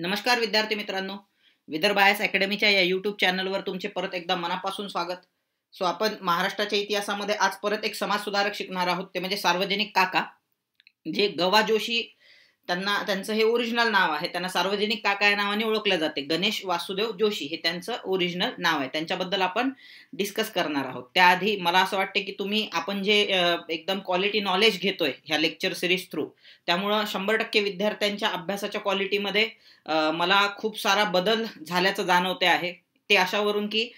नमस्कार विद्यार्थी मित्रांनो, विदर्भ आयएस अकॅडमीच्या या यूट्यूब चॅनलवर तुमचे परत एकदा मनापासून स्वागत। सो आपण महाराष्ट्राच्या इतिहासामध्ये आज परत एक समाजसुधारक शिकणार आहोत, ते म्हणजे सार्वजनिक काका, जे गवा जोशी त्यांचं हे ओरिजिनल नाव आहे, त्यांना सार्वजनिक काका या नावाने ओळखले जाते। गणेश वासुदेव जोशी हे त्यांचं ओरिजिनल नाव आहे, त्यांच्याबद्दल आपण डिस्कस करणार आहोत। त्याआधी मला असं वाटते की आपण जे एकदम क्वालिटी नॉलेज घेतोय ह्या लेक्चर सिरीज थ्रू, त्यामुळे 100% विद्यार्थ्यांच्या अभ्यासाच्या क्वालिटीमध्ये मला खूप सारा बदल झाल्याचं जाणवते आहे। ते अशावरून की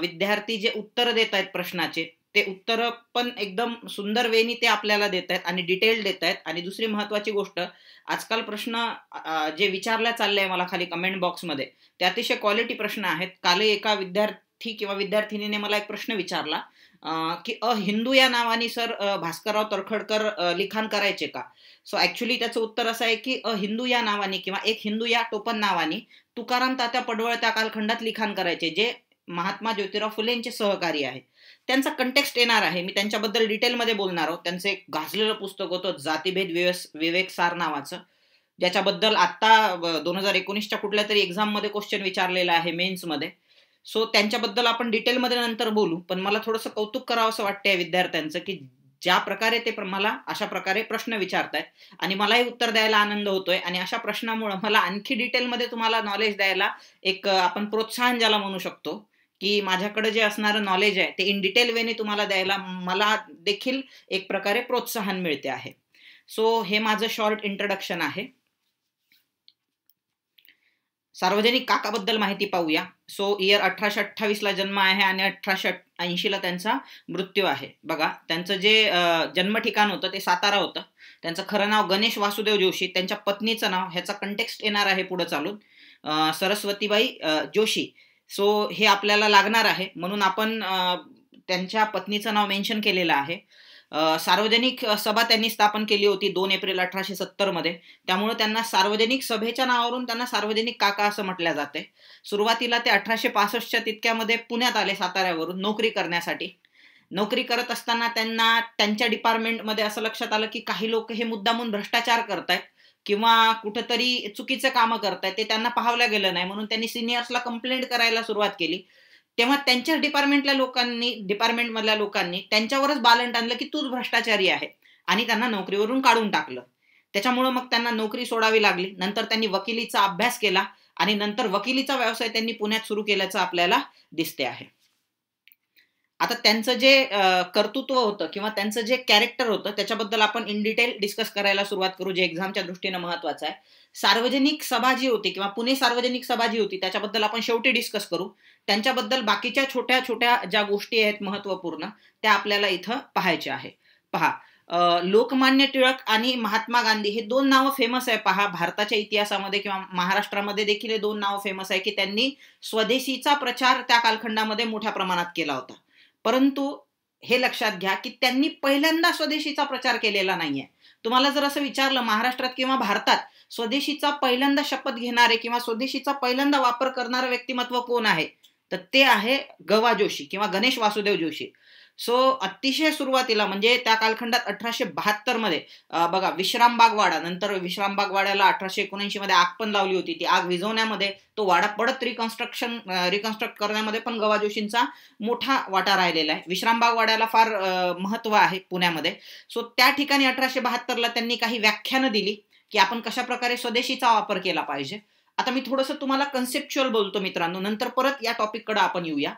विद्यार्थी जे उत्तर देत आहेत प्रश्नाचे, ते उत्तर पण एकदम सुंदर वेनी ते आपल्याला देतात आणि डिटेल देतात। आणि दुसरी महत्त्वाची गोष्ट, आजकाल प्रश्न जे विचारला चालले मला खाली कमेंट बॉक्स मध्ये, ते अतिशय क्वालिटी प्रश्न आहेत। काल एका विद्यार्थी किंवा विद्यार्थिनीने मला एक प्रश्न विचारला की अ हिंदू या नावाने सर भास्करराव तरखडकर लिखाण करायचे का? सो ऍक्च्युअली त्याचं उत्तर असं आहे की अ हिंदू या नावाने किंवा एक हिंदू या टोपण नावाने तुकाराम तात्या पडवळ त्या कालखंडात लिखाण करायचे, जे महात्मा ज्योतिराव फुले यांचे सहकारी आहेत। त्यांचा कंटेक्स्ट येणार आहे, मी त्यांच्याबद्दल डिटेलमध्ये बोलणार आहोत। त्यांचं एक गाजलेलं पुस्तक होतं जातीभेद विवेकसार नावाचं, ज्याच्याबद्दल आत्ता 2019च्या कुठल्या तरी एक्झाममध्ये क्वेश्चन विचारलेला आहे मेन्समध्ये। सो त्यांच्याबद्दल आपण डिटेलमध्ये नंतर बोलू, पण मला थोडंसं कौतुक करावं असं वाटतंय विद्यार्थ्यांचं की ज्या प्रकारे ते मला अशा प्रकारे प्रश्न विचारतायत आणि मलाही उत्तर द्यायला आनंद होतोय। आणि अशा प्रश्नामुळे मला आणखी डिटेलमध्ये तुम्हाला नॉलेज द्यायला एक आपण प्रोत्साहन ज्याला म्हणू शकतो की माझ्याकडे जे असणारं नॉलेज आहे ते इन डिटेल वेने तुम्हाला द्यायला मला देखील एक प्रकारे प्रोत्साहन मिळते आहे। सो हे माझं शॉर्ट इंट्रोडक्शन आहे। सार्वजनिक काकाबद्दल माहिती पाहूया। सो इयर 1828 ला जन्म आहे आणि 1880 ला त्यांचा मृत्यू आहे। बघा, त्यांचं जे जन्म ठिकाण होतं ते सातारा होतं। त्यांचं खरं नाव गणेश वासुदेव जोशी, त्यांच्या पत्नीचं नाव, ह्याचा कंटेक्स्ट येणार आहे पुढे चालून, सरस्वती बाई जोशी। सो हे आपल्याला लागणार आहे म्हणून आपण त्यांच्या पत्नीचं नाव मेन्शन केलेलं आहे। सार्वजनिक सभा त्यांनी स्थापन केली होती 2 एप्रिल 1870 मध्ये, त्यामुळे त्यांना सार्वजनिक सभेच्या नावावरून त्यांना सार्वजनिक काका असं म्हटल्या जाते। सुरुवातीला ते 1865च्या तितक्यामध्ये पुण्यात आले साताऱ्यावरून नोकरी करण्यासाठी। नोकरी करत असताना त्यांना त्यांच्या डिपार्टमेंटमध्ये असं लक्षात आलं की काही लोक हे मुद्दामून भ्रष्टाचार करतायत किंवा कुठेतरी चुकीचं कामं करतायत, ते त्यांना पाहावलं गेलं नाही म्हणून त्यांनी सिनियर्सला कंप्लेंट करायला सुरुवात केली। तेव्हा त्यांच्या डिपार्टमेंटमधल्या लोकांनी त्यांच्यावरच बालंट आणलं की तूच भ्रष्टाचारी आहे आणि त्यांना नोकरीवरून काढून टाकलं। त्याच्यामुळे मग त्यांना नोकरी सोडावी लागली। नंतर त्यांनी वकिलीचा अभ्यास केला आणि नंतर वकिलीचा व्यवसाय त्यांनी पुण्यात सुरू केल्याचं आपल्याला दिसते आहे। आता त्यांचं जे कर्तृत्व होतं किंवा त्यांचं जे कॅरेक्टर होतं त्याच्याबद्दल आपण इन डिटेल डिस्कस करायला सुरुवात करू, जे एक्झामच्या दृष्टीने महत्त्वाचं आहे। सार्वजनिक सभा जी होती किंवा पुणे सार्वजनिक सभा जी होती त्याच्याबद्दल आपण शेवटी डिस्कस करू। त्यांच्याबद्दल बाकीच्या छोट्या छोट्या ज्या गोष्टी आहेत महत्त्वपूर्ण त्या आपल्याला इथं पाहायच्या आहे। पहा, लोकमान्य टिळक आणि महात्मा गांधी हे दोन नावं फेमस आहे। पहा, भारताच्या इतिहासामध्ये किंवा महाराष्ट्रामध्ये देखील हे दोन नावं फेमस आहे की त्यांनी स्वदेशीचा प्रचार त्या कालखंडामध्ये मोठ्या प्रमाणात केला होता। परंतु हे लक्षात घ्या की त्यांनी पहिल्यांदा स्वदेशीचा प्रचार केलेला नाहीये। तुम्हाला जर असं विचारलं महाराष्ट्रात किंवा भारतात स्वदेशीचा पहिल्यांदा शपथ घेणारे किंवा स्वदेशीचा पहिल्यांदा वापर करणारे व्यक्तिमत्व कोण आहे, तर ते आहे गवा जोशी किंवा गणेश वासुदेव जोशी। सो अतिशय सुरुवातीला म्हणजे त्या कालखंडात 1872 मध्ये बघा विश्रामबाग वाडा, नंतर विश्रामबाग वाड्याला 1879 मध्ये आग पण लावली होती। ती आग विझवण्यामध्ये, तो वाडा परत रिकन्स्ट्रक्ट करण्यामध्ये पण गवा जोशींचा मोठा वाटा राहिलेला आहे। विश्रामबाग वाड्याला फार महत्व आहे पुण्यामध्ये। सो त्या ठिकाणी 1872 ला त्यांनी काही व्याख्यानं दिली की आपण कशा प्रकारे स्वदेशीचा वापर केला पाहिजे। आता मी थोडंसं तुम्हाला कन्सेप्च्युअल बोलतो मित्रांनो, नंतर परत या टॉपिककडे आपण येऊया।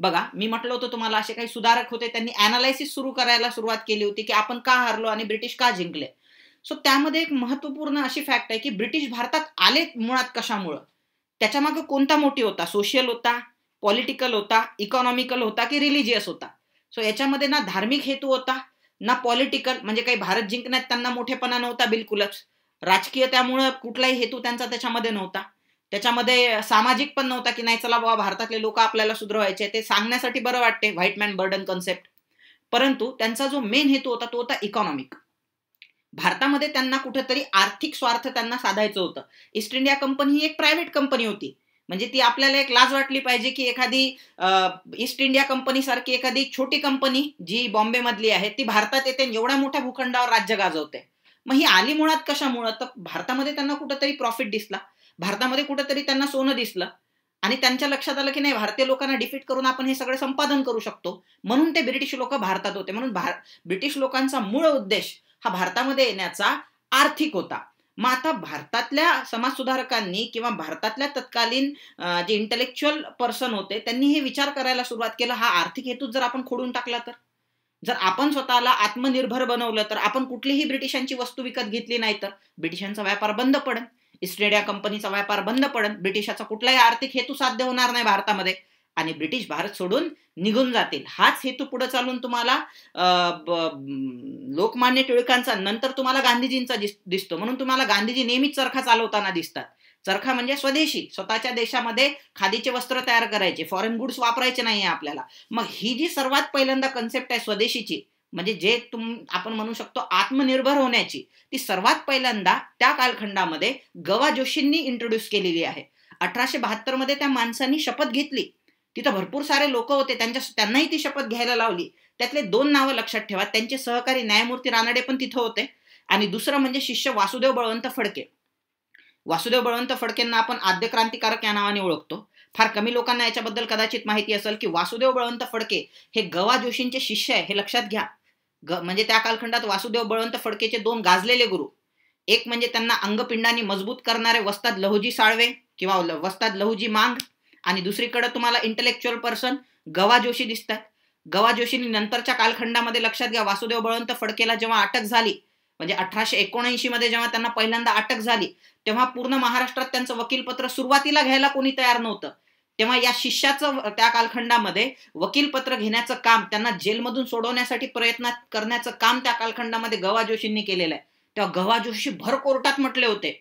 बघा, मी म्हटलं होतं तुम्हाला असे काही सुधारक होते, त्यांनी ॲनालायसिस सुरू करायला सुरुवात केली होती की आपण का हारलो आणि ब्रिटिश का जिंकले। सो त्यामध्ये एक महत्त्वपूर्ण अशी फॅक्ट आहे की ब्रिटिश भारतात आले मुळात कशामुळं, त्याच्यामागे कोणता मोटिव्ह होता, सोशल होता, पॉलिटिकल होता, इकॉनॉमिकल होता की रिलिजियस होता। सो याच्यामध्ये ना धार्मिक हेतू होता ना पॉलिटिकल, म्हणजे काही भारत जिंकण्यात त्यांना मोठेपणा नव्हता बिलकुलच, राजकीय त्यामुळं कुठलाही हेतू त्यांचा त्याच्यामध्ये नव्हता, त्याच्यामध्ये सामाजिक पण नव्हता की नाही चला बाबा भारतातले लोक आपल्याला सुधरवायचे, ते सांगण्यासाठी बरं वाटते व्हाईट मॅन बर्डन कन्सेप्ट। परंतु त्यांचा जो मेन हेतू होता तो होता इकॉनॉमिक। भारतामध्ये त्यांना कुठेतरी आर्थिक स्वार्थ त्यांना साधायचं होतं। ईस्ट इंडिया कंपनी ही एक प्रायव्हेट कंपनी होती, म्हणजे ती आपल्याला एक लाज वाटली पाहिजे की एखादी ईस्ट इंडिया कंपनी सारखी एखादी छोटी कंपनी जी बॉम्बे मधली आहे ती भारतात येते, एवढ्या मोठ्या भूखंडावर राज्य गाजवते। मग ही आली मुळात कशामुळं, तर भारतामध्ये त्यांना कुठेतरी प्रॉफिट दिसला, भारतामध्ये कुठेतरी त्यांना सोने दिसलं आणि त्यांच्या लक्षात आलं की नाही, भारतीय लोकांना डिफीट करून आपण हे सगळे संपादन करू शकतो, म्हणून ते ब्रिटिश लोक भारतात होते। म्हणून ब्रिटिश लोकांचा मूळ उद्देश हा भारतामध्ये येण्याचा आर्थिक होता। मग आता भारतातल्या समाजसुधारकांनी किंवा भारतातल्या तत्कालीन जे इंटेलेक्च्युअल पर्सन होते त्यांनी हे विचार करायला सुरुवात केला, हा आर्थिक हेतू जर आपण खोडून टाकला तर, जर आपण स्वतःला आत्मनिर्भर बनवलं तर आपण कुठलीही ब्रिटिशांची वस्तू विकत घेतली नाही तर ब्रिटिशांचा व्यापार बंद पडेल, ईस्ट इंडिया कंपनीचा व्यापार बंद पडेल, ब्रिटिशाचा कुठलाही आर्थिक हेतू साध्य होणार नाही भारतामध्ये आणि ब्रिटिश भारत सोडून निघून जातील। हाच हेतू पुढे चालून तुम्हाला लोकमान्य टिळकांचा, नंतर तुम्हाला गांधीजींचा दिसतो। म्हणून तुम्हाला गांधीजी नेहमी चरखा चालवताना दिसतात। चरखा म्हणजे स्वदेशी, स्वतःच्या देशामध्ये खादीचे वस्त्र तयार करायचे, फॉरेन गुड्स वापरायचे नाही आपल्याला। मग ही जी सर्वात पहिल्यांदा कन्सेप्ट आहे स्वदेशीची, म्हणजे जे आपण म्हणू शकतो आत्मनिर्भर होण्याची, ती सर्वात पहिल्यांदा त्या कालखंडामध्ये गवा जोशींनी इंट्रोड्यूस केलेली आहे। 1872 मध्ये त्या माणसांनी शपथ घेतली, तिथे भरपूर सारे लोक होते, त्यांनाही ती शपथ घ्यायला लावली। त्यातले दोन नावं लक्षात ठेवा, त्यांचे सहकारी न्यायमूर्ती रानडे पण तिथे होते आणि दुसरं म्हणजे शिष्य वासुदेव बलवंत फड़के। वासुदेव बलवंत फड़केंना आपण आद्य क्रांतिकारक या नावाने ओळखतो। फार कमी लोकांना याच्याबद्दल कदाचित माहिती असेल की वासुदेव बलवंत फड़के हे गवा जोशींचे शिष्य आहे, हे लक्षात घ्या। म्हणजे त्या कालखंडात वासुदेव बलवंत फड़केचे दोन गाजलेले गुरु, एक म्हणजे त्यांना अंगपिंडाने मजबूत करणारे वस्ताद लहोजी साळवे किंवा वस्ताद लहोजी मांग आणि दुसरीकडे तुम्हाला इंटेलेक्च्युअल पर्सन गवा जोशी दिसतात। गवा जोशींनी नंतरच्या कालखंडामध्ये लक्षात घ्या, वासुदेव बळवंत फडकेला जेव्हा अटक झाली म्हणजे 1879 मध्ये जेव्हा त्यांना पहिल्यांदा अटक झाली तेव्हा पूर्ण महाराष्ट्रात त्यांचं वकीलपत्र सुरुवातीला घ्यायला कोणी तयार नव्हतं, तेव्हा या शिष्याचं त्या कालखंडामध्ये वकीलपत्र घेण्याचं काम, त्यांना जेलमधून सोडवण्यासाठी प्रयत्न करण्याचं काम त्या कालखंडामध्ये गवा जोशींनी केलेलं आहे। तेव्हा गवा जोशी भर कोर्टात म्हटले होते,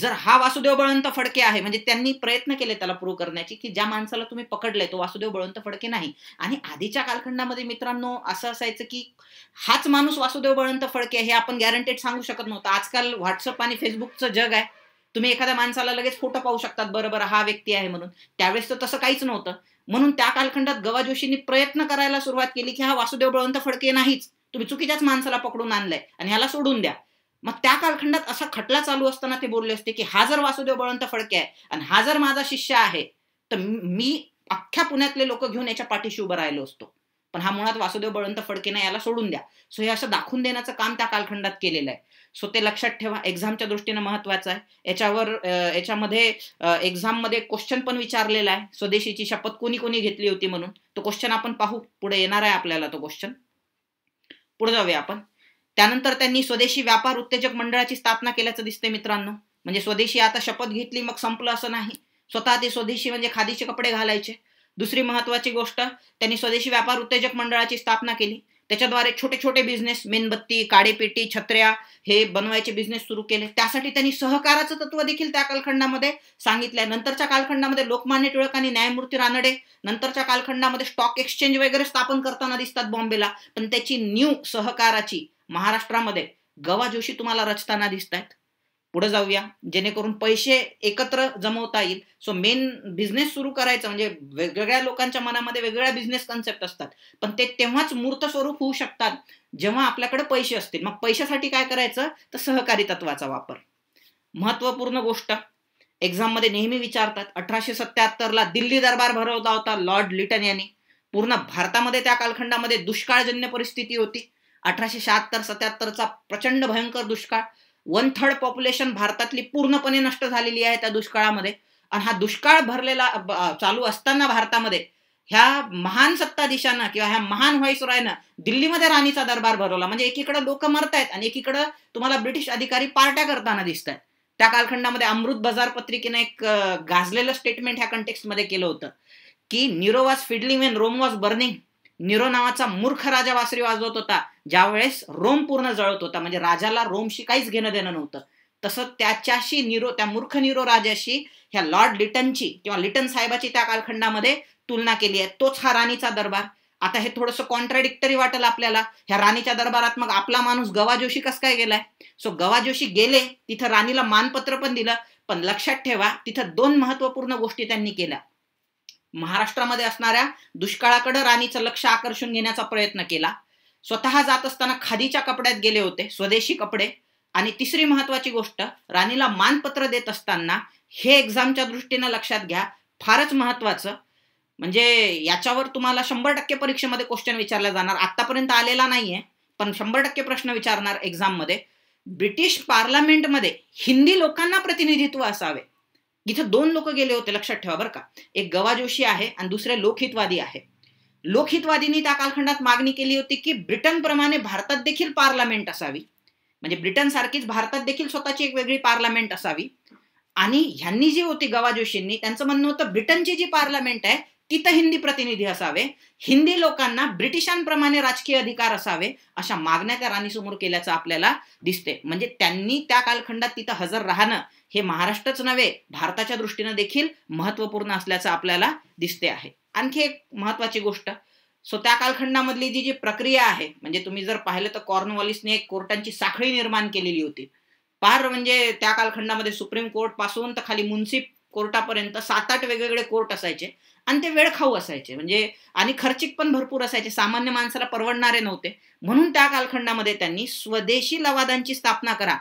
जर हा वासुदेव बळवंत फड़के आहे, म्हणजे त्यांनी प्रयत्न केले त्याला प्रूव्ह करण्याची की ज्या माणसाला तुम्ही पकडले तो वासुदेव बळवंत फड़के नाही। आणि आधीच्या कालखंडामध्ये मित्रांनो असं असायचं की हाच माणूस वासुदेव बळवंत फड़के हे आपण गॅरंटेड सांगू शकत नव्हतं। आजकाल व्हॉट्सअप आणि फेसबुकचं जग आहे, तुम्ही एखाद्या माणसाला लगेच फोटो पाहू शकतात बरोबर हा व्यक्ती आहे म्हणून, त्यावेळेस तर तसं काहीच नव्हतं। म्हणून त्या कालखंडात गवा जोशींनी प्रयत्न करायला सुरुवात केली की हा वासुदेव बळवंत फड़के नाहीच, तुम्ही चुकीच्याच माणसाला पकडून आणलंय आणि ह्याला सोडून द्या। मग त्या कालखंडात असा खटला चालू असताना ते बोलले असते की हा जर वासुदेव बळवंत फड़के आहे आणि हा जर माझा शिष्य आहे तर मी अख्ख्या पुण्यातले लोक घेऊन याच्या पाठीशी उभं राहिलो असतो, पण हा मुळात वासुदेव बळवंत फड़के नाही, याला सोडून द्या। सो हे असं दाखवून देण्याचं काम त्या कालखंडात केलेलं आहे। सो ते लक्षात ठेवा, एक्झामच्या दृष्टीने महत्वाचं आहे। याच्यामध्ये एक्झाममध्ये क्वेश्चन पण विचारलेला आहे, स्वदेशीची शपथ कोणी कोणी घेतली होती म्हणून, तो क्वेश्चन आपण पाहू, पुढे येणार आहे आपल्याला तो क्वेश्चन। पुढे जाऊया आपण। त्यानंतर त्यांनी स्वदेशी व्यापार उत्तेजक मंडळाची स्थापना केल्याचं दिसते मित्रांनो, म्हणजे स्वदेशी आता शपथ घेतली मग संपलं असं नाही, स्वतः ते स्वदेशी म्हणजे खादीचे कपडे घालायचे। दुसरी महत्वाची गोष्ट, त्यांनी स्वदेशी व्यापार उत्तेजक मंडळाची स्थापना केली, त्याच्याद्वारे छोटे छोटे बिझनेस, मेणबत्ती, काडेपेटी, छत्र्या हे बनवायचे बिझनेस सुरू केले। त्यासाठी त्यांनी सहकाराचं तत्व देखील त्या कालखंडामध्ये सांगितलंय। नंतरच्या कालखंडामध्ये लोकमान्य टिळक आणि न्यायमूर्ती रानडे नंतरच्या कालखंडामध्ये स्टॉक एक्सचेंज वगैरे स्थापन करताना दिसतात बॉम्बेला, पण त्याची न्यू सहकाराची महाराष्ट्रामध्ये गवा जोशी तुम्हाला रचताना दिसतात। पुढे जाऊया, जेणेकरून पैसे एकत्र जमवता येईल। सो मेन बिझनेस सुरू करायचं म्हणजे वेगवेगळ्या लोकांच्या मनामध्ये वेगवेगळ्या बिझनेस कन्सेप्ट असतात, पण ते तेव्हाच मूर्त स्वरूप होऊ शकतात जेव्हा आपल्याकडे पैसे असतील। मग पैशासाठी काय करायचं तर सहकारी तत्वाचा वापर। महत्वपूर्ण गोष्ट एक्झाममध्ये नेहमी विचारतात, 1877ला दिल्ली दरबार भरवला होता लॉर्ड लिटन यांनी। पूर्ण भारतामध्ये त्या कालखंडामध्ये दुष्काळजन्य परिस्थिती होती, 1876-77चा प्रचंड भयंकर दुष्काळ। 1/3 पॉप्युलेशन भारतातली पूर्णपणे नष्ट झालेली आहे त्या दुष्काळामध्ये। आणि हा दुष्काळ भरलेला चालू असताना भारतामध्ये ह्या महान सत्ताधीशांना किंवा ह्या महान व्हाईसरॉयनं दिल्लीमध्ये राणीचा दरबार भरवला, म्हणजे एकीकडे लोक मरतायत आणि एकीकडे तुम्हाला ब्रिटिश अधिकारी पार्ट्या करताना दिसतात। त्या कालखंडामध्ये अमृत बजार पत्रिकेने एक गाजलेलं स्टेटमेंट ह्या कंटेक्स्टमध्ये केलं होतं की Nero was fiddling when Rome was burning. Nero नावाचा मूर्ख राजा वासरी वाजवत होता ज्यावेळेस रोम पूर्ण जळत होता, म्हणजे राजाला रोमशी काहीच घेणं देणं नव्हतं। तसं त्याच्याशी नीरो, त्या मूर्ख नीरो राजाशी ह्या लॉर्ड लिटनची किंवा लिटन साहेबाची त्या कालखंडामध्ये तुलना केली आहे। तोच हा राणीचा दरबार। आता हे थोडंसं कॉन्ट्राडिक्टरी वाटेल आपल्याला, ह्या राणीच्या दरबारात मग आपला माणूस गवा जोशी कसं काय गेलाय। सो गवा जोशी गेले, तिथं राणीला मानपत्र पण दिलं, पण लक्षात ठेवा तिथं दोन महत्वपूर्ण गोष्टी त्यांनी केल्या। महाराष्ट्रामध्ये असणाऱ्या दुष्काळाकडे राणीचं लक्ष आकर्षून घेण्याचा प्रयत्न केला, स्वतः जात असताना खादीच्या कपड्यात गेले होते, स्वदेशी कपडे। आणि तिसरी महत्वाची गोष्ट, राणीला मानपत्र देत असताना हे एक्झामच्या दृष्टीने लक्षात घ्या, फारच महत्त्वाचं। म्हणजे याच्यावर तुम्हाला 100% परीक्षेमध्ये क्वेश्चन विचारला जाणार, आतापर्यंत आलेला नाहीये पण 100% प्रश्न विचारणार एक्झाम मध्ये। ब्रिटिश पार्लमेंट मध्ये हिंदी लोकांना प्रतिनिधित्व असावे। इथे दोन लोक गेले होते लक्षात ठेवा बरं का, एक गवा जोशी आहे आणि दुसरे लोकहितवादी आहे। लोकहितवादींनी त्या कालखंडात मागणी केली होती की ब्रिटन प्रमाणे भारतात देखील पार्लमेंट असावी, म्हणजे ब्रिटन सारखीच भारतात देखील स्वतःची एक वेगळी पार्लमेंट असावी। आणि यांनी जी होती गवा जोशींनी, त्यांचं म्हणणं होतं ब्रिटनची जी पार्लमेंट आहे तिथे हिंदी प्रतिनिधी असावे, हिंदी लोकांना ब्रिटिशांप्रमाणे राजकीय अधिकार असावे, अशा मागण्या त्या राणीसमोर केल्याचं आपल्याला दिसते। म्हणजे त्यांनी त्या कालखंडात तिथे हजर राहणं हे महाराष्ट्रच नव्हे भारताच्या दृष्टीने देखील महत्त्वपूर्ण असल्याचं आपल्याला दिसते आहे। आणखी एक महत्त्वाची गोष्ट, सो त्या कालखंडामधली जी जी प्रक्रिया आहे, म्हणजे तुम्ही जर पाहिलं तर कॉर्नवॉलिसने एक कोर्टांची साखळी निर्माण केलेली होती। पार म्हणजे त्या कालखंडामध्ये सुप्रीम कोर्ट पासून तर खाली म्युनिसिप कोर्टापर्यंत 7-8 वेगवेगळे कोर्ट असायचे आणि ते वेळखाऊ असायचे, म्हणजे आणि खर्चिक पण भरपूर असायचे, सामान्य माणसाला परवडणारे नव्हते। म्हणून त्या कालखंडामध्ये त्यांनी स्वदेशी लवादांची स्थापना करा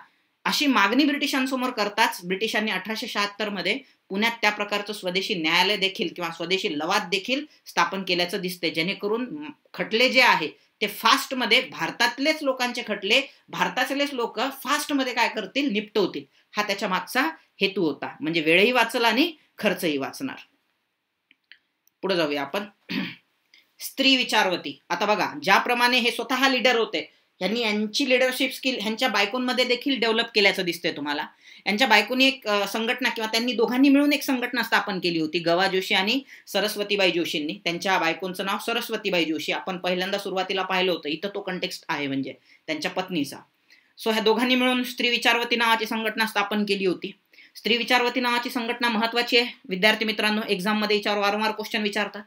अशी मागणी ब्रिटिशांसमोर करताच ब्रिटिशांनी 1876 मध्ये पुण्यात त्या प्रकारचं स्वदेशी न्यायालय देखील किंवा स्वदेशी लवाद देखील स्थापन केल्याचं दिसते, जेणेकरून खटले जे आहे ते फास्ट मध्ये भारतातलेच लोकांचे खटले भारतातलेच लोक फास्ट मध्ये काय करतील निपटवतील, हा त्याच्या मागचा हेतू होता। म्हणजे वेळही वाचला आणि खर्चही वाचणार। पुढे जाऊया आपण, स्त्री विचारवती। आता बघा, ज्याप्रमाणे हे स्वतः लीडर होते, यांनी यांची लीडरशिप स्किल यांच्या बायकोंमध्ये देखील डेव्हलप केल्याचं दिसते तुम्हाला। यांच्या बायकोनी एक संघटना किंवा त्यांनी दोघांनी मिळून एक संघटना स्थापन केली होती, गवा जोशी आणि सरस्वतीबाई जोशींनी। त्यांच्या बायकोंचं नाव सरस्वतीबाई जोशी आपण पहिल्यांदा सुरुवातीला पाहिलं होतं, इथं तो कंटेक्स्ट आहे म्हणजे त्यांच्या पत्नीचा। सो ह्या दोघांनी मिळून स्त्री विचारवती नावाची संघटना स्थापन केली होती। स्त्री विचारवती नावाची संघटना महत्त्वाची आहे विद्यार्थी मित्रांनो, एक्झाममध्ये याच्यावर वारंवार क्वेश्चन विचारतात।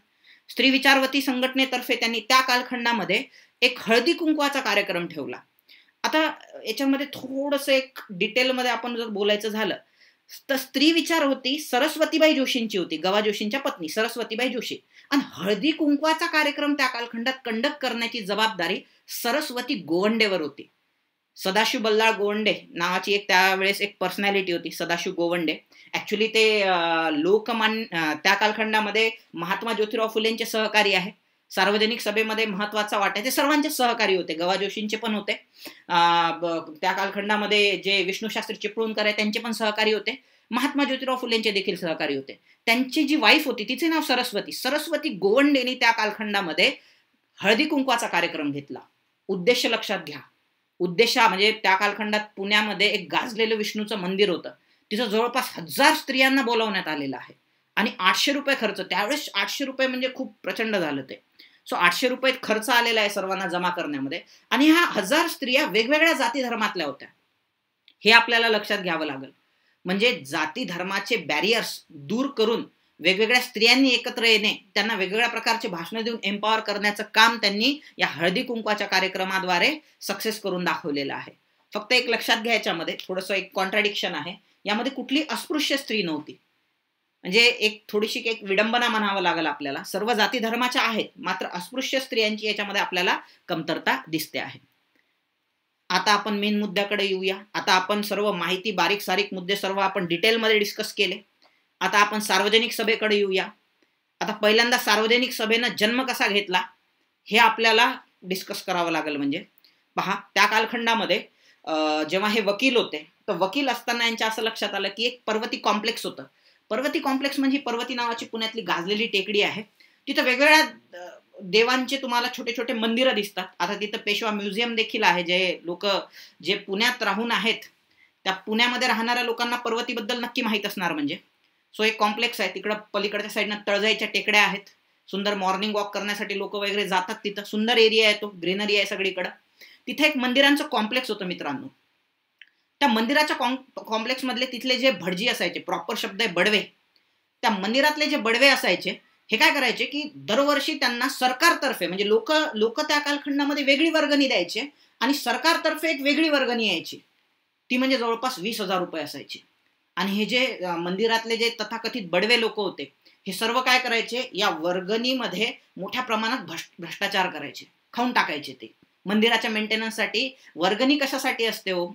स्त्री विचारवती संघटनेतर्फे त्यांनी त्या कालखंडामध्ये एक हळदी कुंकवाचा कार्यक्रम ठेवला। आता याच्यामध्ये थोडंसं एक डिटेलमध्ये आपण जर बोलायचं झालं तर स्त्री विचारवती सरस्वतीबाई जोशींची होती, गवा जोशींच्या पत्नी सरस्वतीबाई जोशी, आणि हळदी कुंकवाचा कार्यक्रम त्या कालखंडात कंडक्ट करण्याची जबाबदारी सरस्वती गोवंडेवर होती। सदाशिव बल्लाळ गोंडे नावाची एक त्यावेळेस एक पर्सनॅलिटी होती, सदाशिव गोवंडे। ऍक्च्युली ते लोकमान्य त्या कालखंडामध्ये महात्मा ज्योतिराव फुलेंचे सहकारी आहे, सार्वजनिक सभेमध्ये महत्त्वाचा वाटायचे, सर्वांचे सहकारी होते, गवा जोशींचे पण होते, त्या कालखंडामध्ये जे विष्णुशास्त्री चिपळूणकर आहे त्यांचे पण सहकारी होते, महात्मा ज्योतिराव फुलेंचे देखील सहकारी होते। त्यांची जी वाईफ होती तिचे नाव सरस्वती, सरस्वती गोवंडेंनी त्या कालखंडामध्ये हळदी कुंकवाचा कार्यक्रम घेतला। उद्देश लक्षात घ्या, उद्देश म्हणजे त्या कालखंडात पुण्यामध्ये एक गाजलेलं विष्णूचं मंदिर होतं, तिथं जवळपास 1000 स्त्रियांना बोलावण्यात आलेलं आहे आणि 800 रुपये खर्च, त्यावेळेस 800 रुपये म्हणजे खूप प्रचंड झालं ते। सो 800 रुपये खर्च आलेला आहे सर्वांना जमा करण्यामध्ये, आणि ह्या 1000 स्त्रिया वेगवेगळ्या जाती धर्मातल्या होत्या, हे आपल्याला लक्षात घ्यावं लागेल। म्हणजे जाती धर्माचे बॅरियर्स दूर करून वेगवेगळ्या स्त्रियांनी एकत्र येणे, त्यांना वेगवेगळ्या प्रकारचे भाषणं देऊन एम्पॉवर करण्याचं काम त्यांनी या हळदी कुंकवाच्या कार्यक्रमाद्वारे सक्सेस करून दाखवलेलं आहे। फक्त एक लक्षात घ्यायच्यामध्ये थोडंसं एक कॉन्ट्राडिक्शन आहे, यामध्ये कुठली अस्पृश्य स्त्री नव्हती, म्हणजे एक थोडीशी एक विडंबना म्हणावं लागेल आपल्याला। सर्व जाती धर्माच्या आहेत, मात्र अस्पृश्य स्त्रियांची याच्यामध्ये आपल्याला कमतरता दिसते आहे। आता आपण मेन मुद्द्याकडे येऊया। आता आपण सर्व माहिती बारीक सारीक मुद्दे सर्व आपण डिटेलमध्ये डिस्कस केले। आता आपण सार्वजनिक सभेकडे येऊया। आता पहिल्यांदा सार्वजनिक सभेनं जन्म कसा घेतला हे आपल्याला डिस्कस करावं लागेल। म्हणजे पहा, त्या कालखंडामध्ये जेव्हा हे वकील होते तर वकील असताना यांच्या असं लक्षात आलं की एक पर्वती कॉम्प्लेक्स होतं। पर्वती कॉम्प्लेक्स म्हणजे पर्वती नावाची पुण्यातली गाजलेली टेकडी आहे, तिथं वेगवेगळ्या देवांचे तुम्हाला छोटे छोटे मंदिरं दिसतात। आता तिथं पेशवा म्युझियम देखील आहे, जे लोक जे पुण्यात राहून आहेत त्या पुण्यामध्ये राहणाऱ्या लोकांना पर्वतीबद्दल नक्की माहीत असणार। म्हणजे सो एक कॉम्प्लेक्स आहे, तिकडं पलीकडच्या साईडनं तळजाईच्या टेकड्या आहेत, सुंदर मॉर्निंग वॉक करण्यासाठी लोक वगैरे जातात, तिथं सुंदर एरिया आहे, तो ग्रीनरी आहे सगळीकडं। तिथे एक मंदिरांचं कॉम्प्लेक्स होतं मित्रांनो। त्या मंदिराच्या कॉम्प्लेक्समधले तिथले जे भटजी असायचे, प्रॉपर शब्द आहे बडवे, त्या मंदिरातले जे बडवे असायचे हे काय करायचे की दरवर्षी त्यांना सरकारतर्फे, म्हणजे लोक त्या कालखंडामध्ये वेगळी वर्गणी द्यायचे आणि सरकारतर्फे एक वेगळी वर्गणी यायची, ती म्हणजे जवळपास 20,000 रुपये असायची। आणि हे जे मंदिरातले जे तथाकथित बडवे लोक होते हे सर्व काय करायचे, या वर्गणीमध्ये मोठ्या प्रमाणात भ्रष्टाचार करायचे, खाऊन टाकायचे ते मंदिराच्या मेंटेनन्ससाठी। वर्गणी कशासाठी असते हो,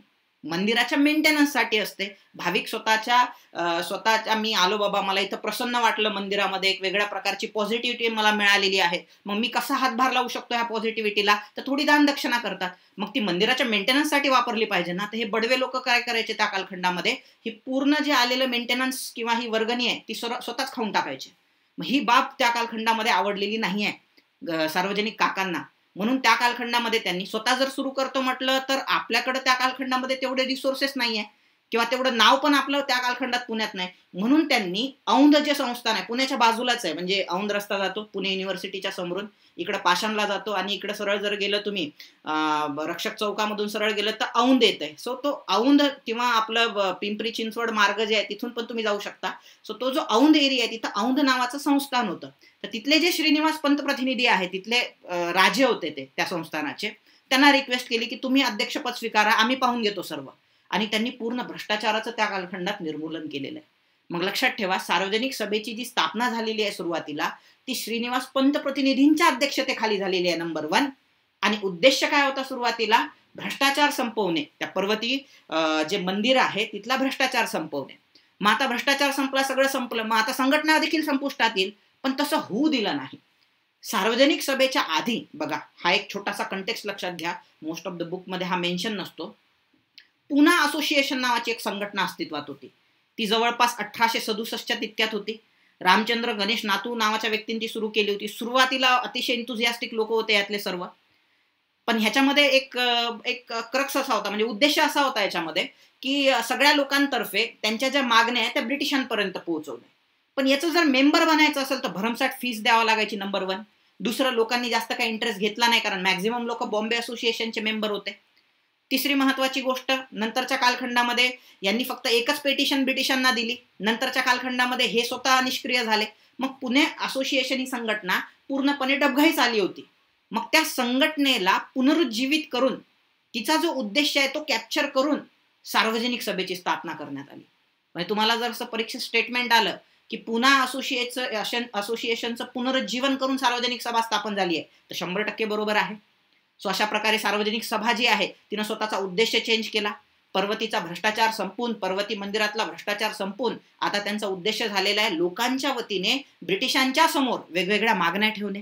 मंदिराच्या मेंटेनन्स साठी असते। भाविक स्वतःच्या मी आलो बाबा, मला इथं प्रसन्न वाटलं, मंदिरामध्ये एक वेगळ्या प्रकारची पॉझिटिव्हिटी मला मिळालेली आहे, मग मी कसा हातभार लावू शकतो ह्या पॉझिटिव्हिटीला, तर थोडी दानदक्षिणा करतात, मग ती मंदिराच्या मेंटेनन्स साठी वापरली पाहिजे ना। तर हे बडवे लोक काय करायचे त्या कालखंडामध्ये, ही पूर्ण जे आलेलं मेंटेनन्स किंवा ही वर्गणी आहे ती स्वतःच खाऊन टाकायची। मग ही बाब त्या कालखंडामध्ये आवडलेली नाही आहे सार्वजनिक काकांना, म्हणून त्या कालखंडामध्ये त्यांनी स्वतः जर सुरू करतो म्हटलं तर आपल्याकडे त्या कालखंडामध्ये तेवढे रिसोर्सेस नाहीये किंवा तेवढं नाव पण आपलं त्या कालखंडात पुण्यात नाही, म्हणून त्यांनी औंध जे संस्थान आहे, पुण्याच्या बाजूलाच आहे, म्हणजे औंध रस्ता जातो पुणे युनिव्हर्सिटीच्या समोरून, इकडे पाषाणला जातो आणि इकडे सरळ जर गेलं तुम्ही रक्षक चौकामधून सरळ गेलं तर औंध येत आहे। सो तो औंध किंवा आपलं पिंपरी चिंचवड मार्ग जे आहे तिथून पण तुम्ही जाऊ शकता। सो तो जो औंध एरिया आहे तिथं औंध नावाचं संस्थान होतं, तर तिथले जे श्रीनिवास पंत प्रतिनिधी आहे, तिथले राजे होते ते त्या संस्थानाचे, त्यांना रिक्वेस्ट केली की तुम्ही अध्यक्षपद स्वीकारा, आम्ही पाहून घेतो सर्व, आणि त्यांनी पूर्ण भ्रष्टाचाराचं त्या कालखंडात निर्मूलन केलेलं आहे। मग लक्षात ठेवा, सार्वजनिक सभेची जी स्थापना झालेली आहे सुरुवातीला ती श्रीनिवास पंत प्रतिनिधींच्या अध्यक्षतेखाली झालेली आहे नंबर वन, आणि उद्देश काय होता सुरुवातीला, भ्रष्टाचार संपवणे, त्या पर्वती जे मंदिर आहे तिथला भ्रष्टाचार संपवणे। मग आता भ्रष्टाचार संपला, सगळं संपलं, मग आता संघटना देखील संपुष्टात येईल, पण तसं होऊ दिलं नाही। सार्वजनिक सभेच्या आधी बघा, हा एक छोटासा कंटेक्स्ट लक्षात घ्या, मोस्ट ऑफ द बुक मध्ये हा मेन्शन नसतो, पुणे असोसिएशन नावाची एक संघटना अस्तित्वात होती, ती जवळपास 1867 इतक्यात होती, रामचंद्र गणेश नातू नावाच्या व्यक्तींनी सुरू केली होती। सुरुवातीला अतिशय एन्थुझियास्टिक लोक होते यातले सर्व, पण ह्याच्यामध्ये एक क्रक्स असा होता, म्हणजे उद्देश असा होता याच्यामध्ये की सगळ्या लोकांतर्फे त्यांच्या ज्या मागण्या आहेत त्या ब्रिटिशांपर्यंत पोहोचवणे। पण याचं जर मेंबर बनायचं असेल तर भरमसाठ फीस द्यावा लागायची नंबर वन, दुसरं लोकांनी जास्त काही इंटरेस्ट घेतला नाही कारण मॅक्झिमम लोक बॉम्बे असोसिएशनचे मेंबर होते। तिसरी महत्वाची गोष्ट, नंतरच्या कालखंडामध्ये यांनी फक्त एकच पेटिशन ब्रिटिशांना दिली, नंतरच्या कालखंडामध्ये हे स्वतः निष्क्रिय झाले, मग पुणे असोसिएशन ही संघटना पूर्णपणे डबघाईस आली होती। मग त्या संघटनेला पुनरुज्जीवित करून तिचा जो उद्देश आहे तो कॅप्चर करून सार्वजनिक सभेची स्थापना करण्यात आली। म्हणजे तुम्हाला जर असं परीक्षेत स्टेटमेंट आलं की पुणे असोसिएशनचं पुनरुज्जीवन करून सार्वजनिक सभा स्थापन झाली आहे तर 100% बरोबर आहे। सो अशा प्रकारे सार्वजनिक सभा जी आहे तिनं स्वतःचा उद्देश चेंज केला, पर्वतीचा भ्रष्टाचार संपून, पर्वती मंदिरातला भ्रष्टाचार संपून आता त्यांचा उद्देश झालेला आहे लोकांच्या वतीने ब्रिटिशांच्या समोर वेगवेगळ्या मागण्या ठेवणे।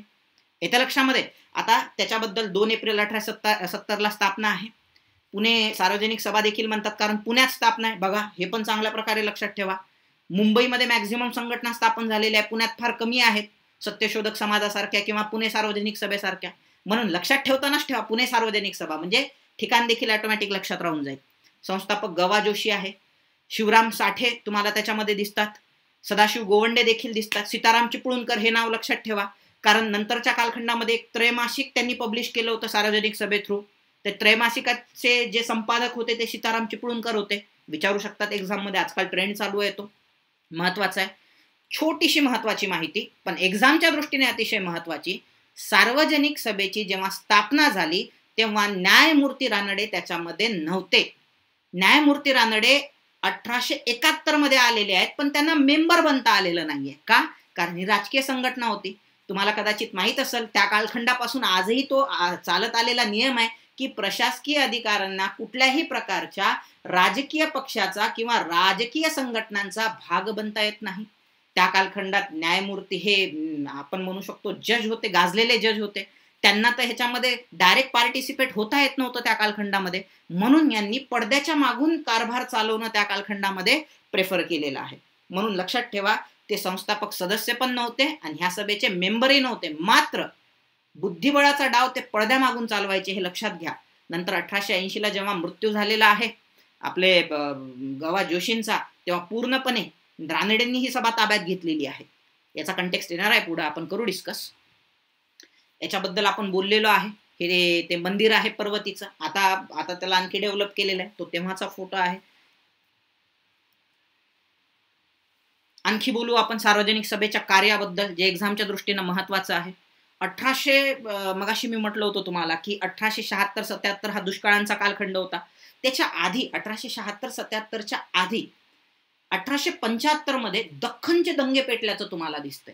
येत्या लक्षामध्ये आता त्याच्याबद्दल 2 एप्रिल 1870 ला स्थापना आहे, पुणे सार्वजनिक सभा देखील म्हणतात कारण पुण्यात स्थापना आहे। बघा हे पण चांगल्या प्रकारे लक्षात ठेवा, मुंबईमध्ये मॅक्झिमम संघटना स्थापन झालेल्या आहे, पुण्यात फार कमी आहेत, सत्यशोधक समाजासारख्या किंवा पुणे सार्वजनिक सभेसारख्या, म्हणून लक्षात ठेवतानाच ठेवा पुणे सार्वजनिक सभा म्हणजे ठिकाण देखील ऑटोमॅटिक लक्षात राहून जाईल। संस्थापक गवा जोशी आहे, शिवराम साठे तुम्हाला त्याच्यामध्ये दिसतात, सदाशिव गोवंडे देखील दिसतात, सीताराम चिपळूणकर हे नाव लक्षात ठेवा कारण नंतरच्या कालखंडामध्ये एक त्रैमासिक त्यांनी पब्लिश केलं होतं सार्वजनिक सभे थ्रू, ते त्रैमासिकाचे जे संपादक होते ते सीताराम चिपळूणकर होते, विचारू शकतात एक्झाममध्ये, आजकाल ट्रेंड चालू आहे तो महत्वाचा आहे। छोटीशी महत्वाची माहिती पण एक्झामच्या दृष्टीने अतिशय महत्वाची, सार्वजनिक सभेची जेव्हा स्थापना झाली तेव्हा न्यायमूर्ती रानडे त्याच्यामध्ये नव्हते, न्यायमूर्ती रानडे 1871 मध्ये आलेले आहेत पण त्यांना मेंबर बनता आलेलं नाहीये, का कारण ही राजकीय संघटना होती। तुम्हाला कदाचित माहित असेल त्या कालखंडापासून आजही तो चालत आलेला नियम आहे की प्रशासकीय अधिकाऱ्यांना कुठल्याही प्रकारच्या राजकीय पक्षाचा किंवा राजकीय संघटनांचा भाग बनता येत नाही। त्या कालखंडात न्यायमूर्ती हे आपण म्हणू शकतो जज होते, गाजलेले जज होते, त्यांना तर ह्याच्यामध्ये डायरेक्ट पार्टिसिपेट होता येत नव्हतं त्या कालखंडामध्ये, म्हणून यांनी पडद्याच्या मागून कारभार चालवणं त्या कालखंडामध्ये प्रेफर केलेलं आहे। म्हणून लक्षात ठेवा ते संस्थापक सदस्य पण नव्हते आणि ह्या सभेचे मेंबरही नव्हते, मात्र बुद्धिबळाचा डाव ते पडद्या मागून चालवायचे हे लक्षात घ्या। नंतर 1880 ला जेव्हा मृत्यू झालेला आहे आपले गवा जोशींचा तेव्हा पूर्णपणे रानडेंनी ही सभा ताब्यात घेतलेली आहे, याचा कंटेक्स्ट येणार आहे पुढे आपण करू डिस्कस। याच्याबद्दल आपण बोललेलो आहे, हे ते मंदिर आहे पर्वतीचं, आता त्याला आणखी डेव्हलप केलेला आहे, तो तेव्हाचा फोटो आहे। आणखी बोलू आपण सार्वजनिक सभेच्या कार्याबद्दल जे एक्झामच्या दृष्टीनं महत्वाचं आहे। 1800 मगाशी मी म्हटलं होतं तुम्हाला की 1876-77 हा दुष्काळांचा कालखंड होता, त्याच्या आधी 1876-77च्या आधी 1875 मध्ये दख्खनचे दंगे पेटल्याचं तुम्हाला दिसतंय,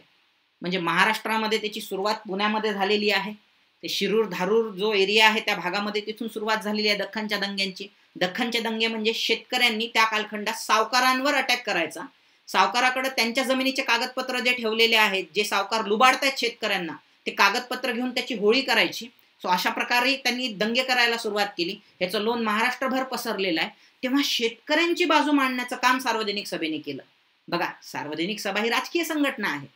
म्हणजे महाराष्ट्रामध्ये त्याची सुरुवात पुण्यामध्ये झालेली आहे, ते शिरूर धारूर जो एरिया आहे त्या भागामध्ये तिथून सुरुवात झालेली आहे दख्खनच्या दंग्यांची। दख्खनचे दंगे म्हणजे शेतकऱ्यांनी त्या कालखंडात सावकारांवर अटॅक करायचा, सावकाराकडे त्यांच्या जमिनीचे कागदपत्र जे ठेवलेले आहेत, जे सावकार लुबाडतात शेतकऱ्यांना, ते कागदपत्र घेऊन त्याची होळी करायची। सो अशा प्रकारे त्यांनी दंगे करायला सुरुवात केली। याचं लोण महाराष्ट्रभर पसरलेलं आहे। तेव्हा शेतकऱ्यांची बाजू मांडण्याचं काम सार्वजनिक सभेने केलं। बघा, सार्वजनिक सभा ही राजकीय संघटना आहे,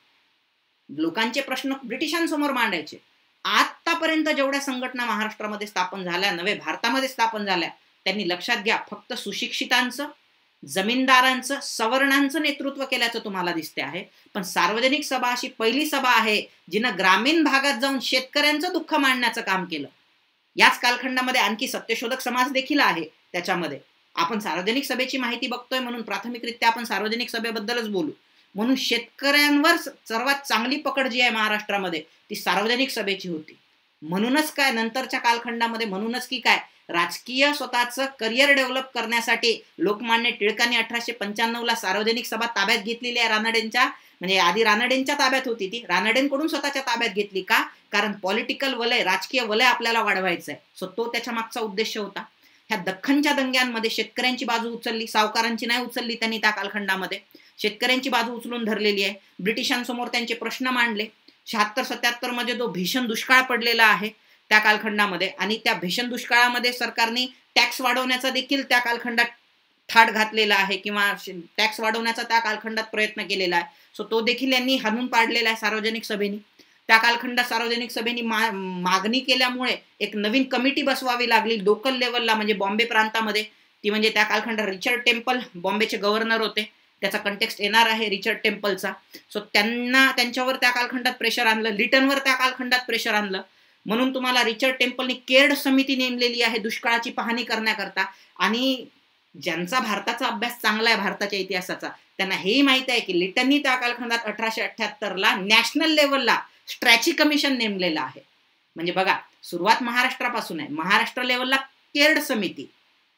लोकांचे प्रश्न ब्रिटिशांसमोर मांडायचे। आतापर्यंत जेवढ्या संघटना महाराष्ट्रामध्ये स्थापन झाल्या, नवे भारतामध्ये स्थापन झाल्या, त्यांनी लक्षात घ्या फक्त सुशिक्षितांचं, जमीनदारांचं, सवर्णांचं नेतृत्व केल्याचं तुम्हाला दिसते आहे। पण सार्वजनिक सभा अशी पहिली सभा आहे जिनं ग्रामीण भागात जाऊन शेतकऱ्यांचं दुःख मांडण्याचं काम केलं। याच कालखंडामध्ये आणखी सत्यशोधक समाज देखील आहे। त्याच्यामध्ये आपण सार्वजनिक सभेची माहिती बघतोय म्हणून प्राथमिकरित्या आपण सार्वजनिक सभेबद्दलच बोलू। म्हणून शेतकऱ्यांवर सर्वात चांगली पकड जी आहे महाराष्ट्रामध्ये ती सार्वजनिक सभेची होती। म्हणूनच काय नंतरच्या कालखंडामध्ये, म्हणूनच की काय राजकीय स्वतःचं करिअर डेव्हलप करण्यासाठी लोकमान्य टिळकांनी 1895 ला सार्वजनिक सभा ताब्यात घेतलेली आहे। रानडेंच्या म्हणजे आधी रानडेंच्या ताब्यात होती, ती रानडेंकडून स्वतःच्या ताब्यात घेतली का, कारण पॉलिटिकल वलय, राजकीय वलय आपल्याला वाढवायचं आहे। सो तो त्याच्या मागचा उद्देश होता। ह्या दख्खनच्या दंग्यांमध्ये शेतकऱ्यांची बाजू उचलली, सावकारांची नाही उचलली त्यांनी। त्या कालखंडामध्ये शेतकऱ्यांची बाजू उचलून धरलेली आहे, ब्रिटिशांसमोर त्यांचे प्रश्न मांडले। 76-77 मध्ये जो भीषण दुष्काळ पडलेला आहे त्या कालखंडामध्ये, आणि त्या भीषण दुष्काळामध्ये सरकारने टॅक्स वाढवण्याचा देखील त्या कालखंडात ठाट घातलेला आहे, किंवा टॅक्स वाढवण्याचा त्या कालखंडात प्रयत्न केलेला आहे। सो तो देखील यांनी हाणून पाडलेला आहे सार्वजनिक सभेने। त्या कालखंडात सार्वजनिक सभेने मागणी केल्यामुळे एक नवीन कमिटी बसवावी लागली लोकल लेवलला, म्हणजे बॉम्बे प्रांतामध्ये। ती म्हणजे त्या कालखंडात रिचर्ड टेम्पल बॉम्बेचे गव्हर्नर होते, त्याचा कंटेक्स्ट येणार आहे रिचर्ड टेम्पलचा। सो त्यांच्यावर त्या कालखंडात प्रेशर आणलं, लिटनवर त्या कालखंडात प्रेशर आणलं। म्हणून तुम्हाला रिचर्ड टेम्पलने केर्ड समिती नेमलेली आहे दुष्काळाची पाहणी करण्याकरता। आणि ज्यांचा भारताचा अभ्यास चांगला आहे भारताच्या इतिहासाचा, त्यांना हेही माहिती आहे की लिटननी त्या कालखंडात 1878 ला नॅशनल लेवलला स्ट्रॅची कमिशन नेमलेलं आहे। म्हणजे बघा, सुरुवात महाराष्ट्रापासून आहे। महाराष्ट्र लेवलला केर्ड समिती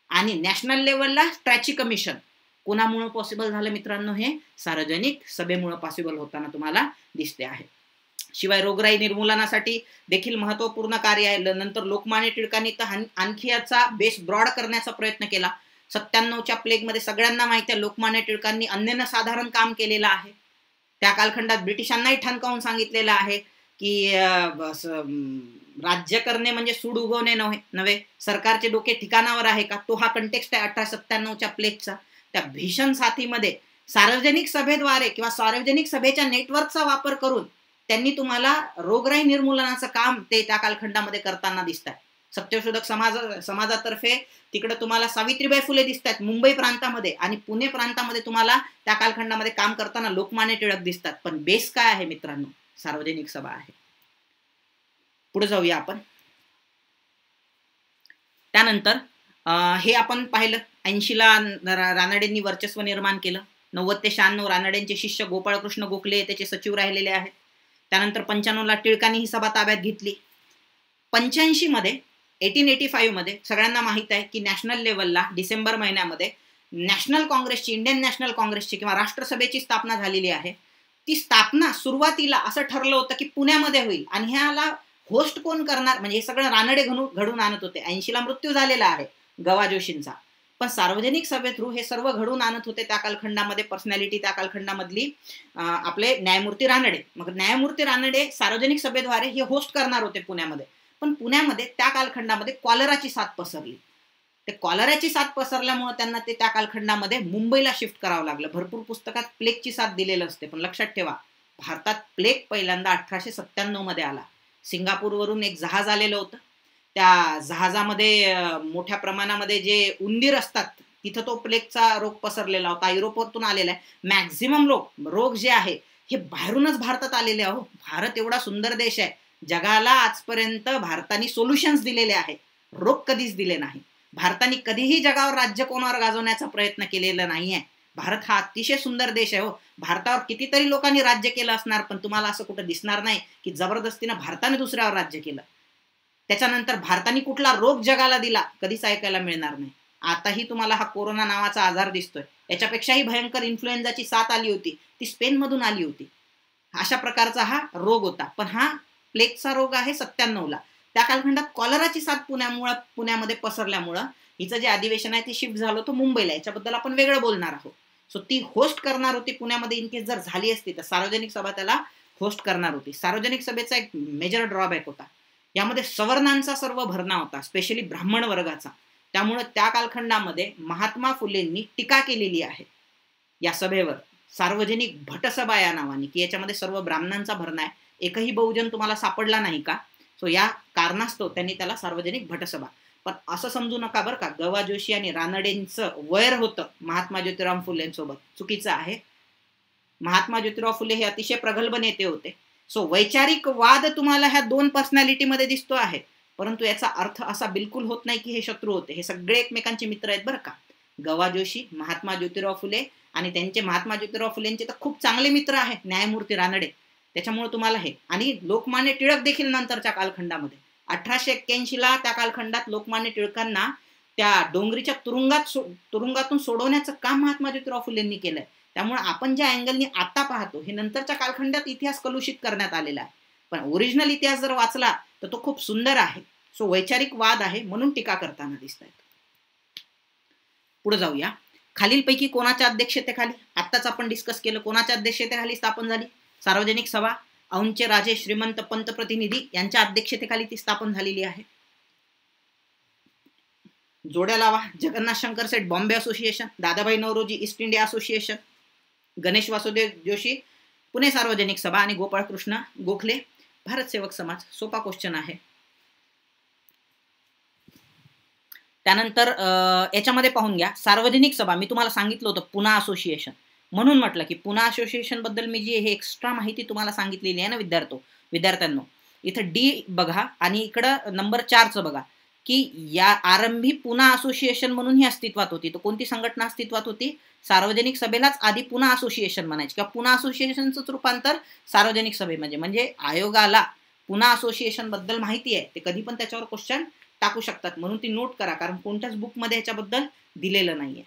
आणि नॅशनल लेवलला स्ट्रॅची कमिशन कोणामुळे पॉसिबल झालं मित्रांनो, हे सार्वजनिक सभेमुळे पॉसिबल होताना तुम्हाला दिसते आहे। शिवाय रोगराई निर्मूलनासाठी देखील महत्वपूर्ण कार्य आहे। नंतर लोकमान्य टिळकांनी तर आणखी याचा बेस ब्रॉड करण्याचा प्रयत्न केला। 97च्या प्लेगमध्ये सगळ्यांना माहिती आहे लोकमान्य टिळकांनी अनन्यसाधारण काम केलेलं आहे। त्या कालखंडात ब्रिटिशांनाही ठणकावून सांगितलेलं आहे की राज्य करणे म्हणजे सूड उगवणे नव्हे, सरकारचे डोके ठिकाणावर आहे का, तो हा कंटेक्स्ट आहे 1897च्या प्लेगचा। त्या भीषण साथीमध्ये सार्वजनिक सभेद्वारे किंवा सार्वजनिक सभेच्या नेटवर्कचा वापर करून त्यांनी तुम्हाला रोगराई निर्मूलनाचं काम ते त्या कालखंडामध्ये करताना दिसतात। सत्यशोधक समाजातर्फे तिकडे तुम्हाला सावित्रीबाई फुले दिसतात मुंबई प्रांतामध्ये, आणि पुणे प्रांतामध्ये तुम्हाला त्या कालखंडामध्ये काम करताना लोकमान्य टिळक दिसतात। पण बेस काय आहे मित्रांनो, सार्वजनिक सभा आहे। पुढे जाऊया आपण। त्यानंतर हे आपण पाहिलं 80 ला रानडेंनी वर्चस्व निर्माण केलं। 90 ते 96 रानडेंचे शिष्य गोपाळकृष्ण गोखले त्याचे सचिव राहिलेले आहेत। त्यानंतर 95 ला टिळकांनी ही सभा ताब्यात घेतली। 85 मध्ये 1885 मध्ये सगळ्यांना माहित आहे की नॅशनल लेवलला डिसेंबर महिन्यामध्ये नॅशनल काँग्रेसची, इंडियन नॅशनल काँग्रेसची किंवा राष्ट्रसभेची स्थापना झालेली आहे। ती स्थापना सुरुवातीला असं ठरलं होतं की पुण्यामध्ये होईल, आणि ह्याला होस्ट कोण करणार म्हणजे हे सगळं रानडे घडून आणत होते। 80 ला मृत्यू झालेला आहे गवा जोशींचा, पण सार्वजनिक सभे थ्रू हे सर्व घडून आणत होते त्या कालखंडामध्ये पर्सनॅलिटी त्या कालखंडामधली आपले न्यायमूर्ती रानडे। मग न्यायमूर्ती रानडे सार्वजनिक सभेद्वारे हे होस्ट करणार होते पुण्यामध्ये, पण पुण्यामध्ये त्या कालखंडामध्ये कॉलराची साथ पसरली। ते कॉलराची साथ पसरल्यामुळे त्यांना ते त्या कालखंडामध्ये मुंबईला शिफ्ट करावं लागलं। भरपूर पुस्तकात प्लेगची साथ दिलेलं असते, पण लक्षात ठेवा भारतात प्लेग पहिल्यांदा 1897 मध्ये आला। सिंगापूरवरून एक जहाज आलेलं होतं, त्या जहाजामध्ये मोठ्या प्रमाणामध्ये जे उंदीर असतात तिथं तो प्लेगचा रोग पसरलेला होता, युरोपवरून आलेला आहे। मॅक्झिमम रोग जे आहे हे बाहेरूनच भारतात आलेले आहे। भारत एवढा सुंदर देश आहे, जगाला आजपर्यंत भारताने सोल्युशन्स दिलेले आहे, रोग कधीच दिले नाही। भारताने कधीही जगावर राज्य कोणावर गाजवण्याचा प्रयत्न केलेला नाही आहे। भारत हा अतिशय सुंदर देश आहे। भारतावर कितीतरी लोकांनी राज्य केलं असणार, पण तुम्हाला असं कुठं दिसणार नाही की जबरदस्तीनं भारताने दुसऱ्यावर राज्य केलं। त्याच्यानंतर भारताने कुठला रोग जगाला दिला कधीच ऐकायला मिळणार नाही। आताही तुम्हाला हा कोरोना नावाचा आजार दिसतोय, याच्यापेक्षाही भयंकर इन्फ्लुएन्झाची साथ आली होती, ती स्पेनमधून आली होती। अशा प्रकारचा हा रोग होता, पण हा प्लेगचा रोग आहे 97 ला। त्या कालखंडात कॉलराची साथ पुण्यामध्ये पसरल्यामुळं हिचं जे अधिवेशन आहे ते शिफ्ट झालं तो मुंबईला, याच्याबद्दल आपण वेगळं बोलणार आहोत। सो ती होस्ट करणार होती पुण्यामध्ये, इनकेस जर झाली असती तर सार्वजनिक सभा त्याला होस्ट करणार होती। सार्वजनिक सभेचा एक मेजर ड्रॉबॅक होता, यामध्ये सवर्णांचा सर्व भरणा होता, स्पेशली ब्राह्मण वर्गाचा, त्यामुळे त्या कालखंडामध्ये महात्मा फुलेंनी टीका केलेली आहे या सभेवर, सार्वजनिक भटसभा या नावाने, की याच्यामध्ये सर्व ब्राह्मणांचा भरणा आहे, एकही बहुजन तुम्हाला सापडला नाही का। सो या कारणास्तव त्यांनी त्याला सार्वजनिक भटसभा, पण असं समजू नका बरं का, गवा जोशी आणि रानडेंचं वैर होतं महात्मा ज्योतिराव फुलेंसोबत, चुकीचं आहे। महात्मा ज्योतिराव फुले हे अतिशय प्रगल्भ नेते होते। सो वैचारिक वाद तुम्हाला ह्या दोन पर्सनॅलिटी मध्ये दिसतो आहे, परंतु याचा अर्थ असा बिल्कुल होत नाही की हे शत्रू होते, हे सगळे एकमेकांचे मित्र आहेत बरं का। गवा जोशी महात्मा ज्योतिराव फुले आणि त्यांचे महात्मा ज्योतिराव फुलेंचे तर खूप चांगले मित्र आहेत न्यायमूर्ती रानडे, त्याच्यामुळे तुम्हाला हे, आणि लोकमान्य टिळक देखील नंतरच्या कालखंडामध्ये 1881 त्या कालखंडात लोकमान्य टिळकांना त्या डोंगरीच्या तुरुंगातून सोडवण्याचं काम महात्मा ज्योतिराव फुलेंनी केलंय, त्यामुळे आपण ज्या अँगलनी आता पाहतो हे नंतरच्या कालखंडात इतिहास कलुषित करण्यात आलेला आहे, पण ओरिजिनल इतिहास जर वाचला तर तो खूप सुंदर आहे। सो वैचारिक वाद आहे म्हणून टीका करताना दिसत आहेत। पुढे जाऊया, खालीलपैकी कोणाच्या अध्यक्षतेखाली, आत्ताच आपण डिस्कस केलं कोणाच्या अध्यक्षतेखाली स्थापन झाली सार्वजनिक सभा, औंचे राजे श्रीमंत पंतप्रतिनिधी यांच्या अध्यक्षतेखाली ती स्थापन झालेली आहे। जोड्या लावा, Jagannath Shankarshet Bombay association, Dadabhai Naoroji East India association, Ganesh Vasudev Joshi Pune Sarvajanik Sabha आणि गोपाळकृष्ण गोखले भारत सेवक समाज। सोपा क्वेश्चन आहे। त्यानंतर याच्यामध्ये पाहून घ्या, सार्वजनिक सभा मी तुम्हाला सांगितलं होतं पुणे असोसिएशन, म्हणून म्हटलं की पुणे असोसिएशन बद्दल मी जी हे एक्स्ट्रा माहिती तुम्हाला सांगितलेली आहे ना विद्यार्थ्यांनो, इथं डी बघा आणि इकडं नंबर 4चं बघा, की या आरंभी पुणे असोसिएशन म्हणून ही अस्तित्वात होती। तो कोणती संघटना अस्तित्वात होती, सार्वजनिक सभेलाच आधी पुणे असोसिएशन म्हणायचे, किंवा पुणे असोसिएशनचं रूपांतर सार्वजनिक सभेमध्ये, म्हणजे आयोगाला पुणे असोसिएशन बद्दल माहिती आहे, ते कधी पण त्याच्यावर क्वेश्चन टाकू शकतात, म्हणून ती नोट करा, कारण कोणत्याच बुकमध्ये याच्याबद्दल दिलेलं नाहीये।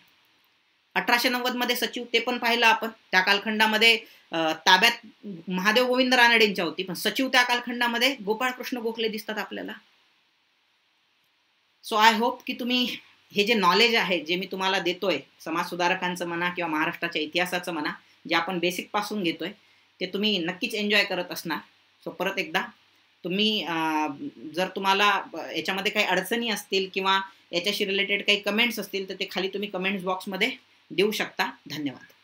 1890 मध्ये सचिव, ते पण पाहिलं आपण, त्या कालखंडामध्ये ताब्यात महादेव गोविंद रानडे यांच्या होती, पण सचिव त्या कालखंडामध्ये गोपाळकृष्ण गोखले दिसतात आपल्याला। सो आय होप की तुम्ही हे जे नॉलेज आहे जे मी तुम्हाला देतोय समाजसुधारकांचं म्हणा किंवा महाराष्ट्राच्या इतिहासाचं म्हणा, जे आपण बेसिक पासून घेतोय, ते तुम्ही नक्कीच एन्जॉय करत असणार। सो परत एकदा तुम्ही जर तुम्हाला याच्यामध्ये काही अडचणी असतील किंवा याच्याशी रिलेटेड काही कमेंट्स असतील तर ते खाली तुम्ही कमेंट्स बॉक्समध्ये देऊ शकता। धन्यवाद।